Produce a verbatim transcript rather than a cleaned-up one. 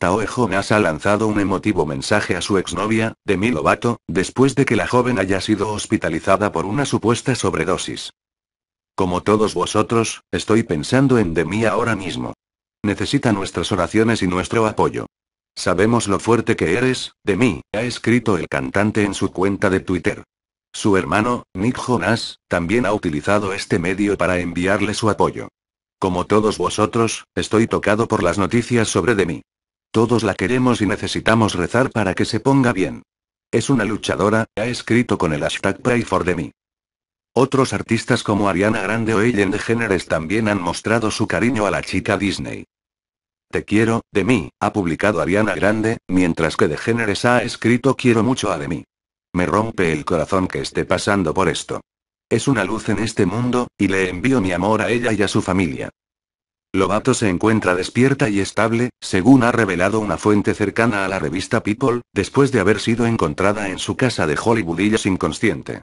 Joe Jonas ha lanzado un emotivo mensaje a su exnovia, Demi Lovato, después de que la joven haya sido hospitalizada por una supuesta sobredosis. Como todos vosotros, estoy pensando en Demi ahora mismo. Necesita nuestras oraciones y nuestro apoyo. Sabemos lo fuerte que eres, Demi, ha escrito el cantante en su cuenta de Twitter. Su hermano, Nick Jonas, también ha utilizado este medio para enviarle su apoyo. Como todos vosotros, estoy tocado por las noticias sobre Demi. Todos la queremos y necesitamos rezar para que se ponga bien. Es una luchadora, ha escrito con el hashtag PrayForDemi. Otros artistas como Ariana Grande o Ellen DeGeneres también han mostrado su cariño a la chica Disney. Te quiero, Demi, ha publicado Ariana Grande, mientras que DeGeneres ha escrito quiero mucho a Demi. Me rompe el corazón que esté pasando por esto. Es una luz en este mundo, y le envío mi amor a ella y a su familia. Lovato se encuentra despierta y estable, según ha revelado una fuente cercana a la revista People, después de haber sido encontrada en su casa de Hollywood sin consciente.